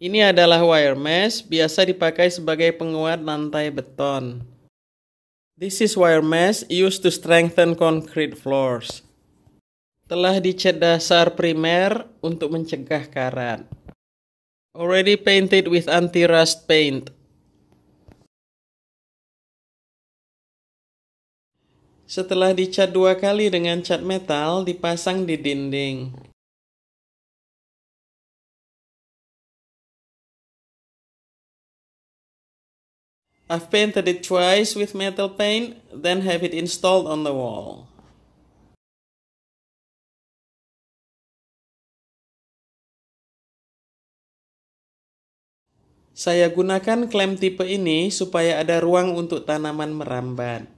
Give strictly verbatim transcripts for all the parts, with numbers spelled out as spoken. Ini adalah wire mesh, biasa dipakai sebagai penguat lantai beton. This is wire mesh used to strengthen concrete floors. Telah dicat dasar primer untuk mencegah karat. Already painted with anti-rust paint. Setelah dicat dua kali dengan cat metal, dipasang di dinding. I've painted it twice with metal paint, then have it installed on the wall. Saya gunakan klem tipe ini supaya ada ruang untuk tanaman merambat.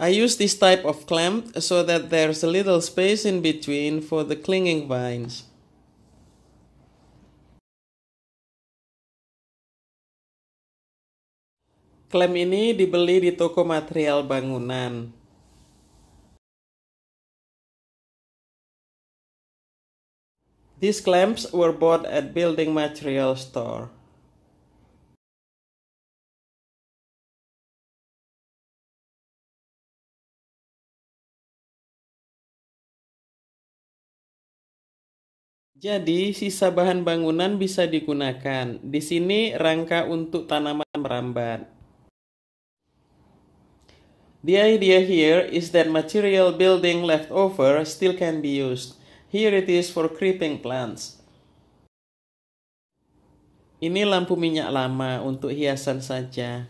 I use this type of clamp so that there's a little space in between for the clinging vines. Klem ini dibeli di toko material bangunan. These clamps were bought at building material store. Jadi, sisa bahan bangunan bisa digunakan. Di sini rangka untuk tanaman merambat. The idea here is that material building left over still can be used. Here it is for creeping plants. Ini lampu minyak lama untuk hiasan saja.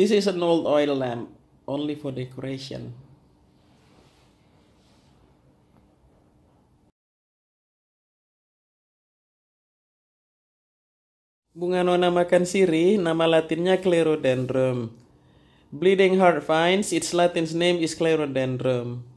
This is an old oil lamp, only for decoration. Bunga nona makan sirih, nama latinnya Clerodendrum. Bleeding heart vines, its Latin name is Clerodendrum.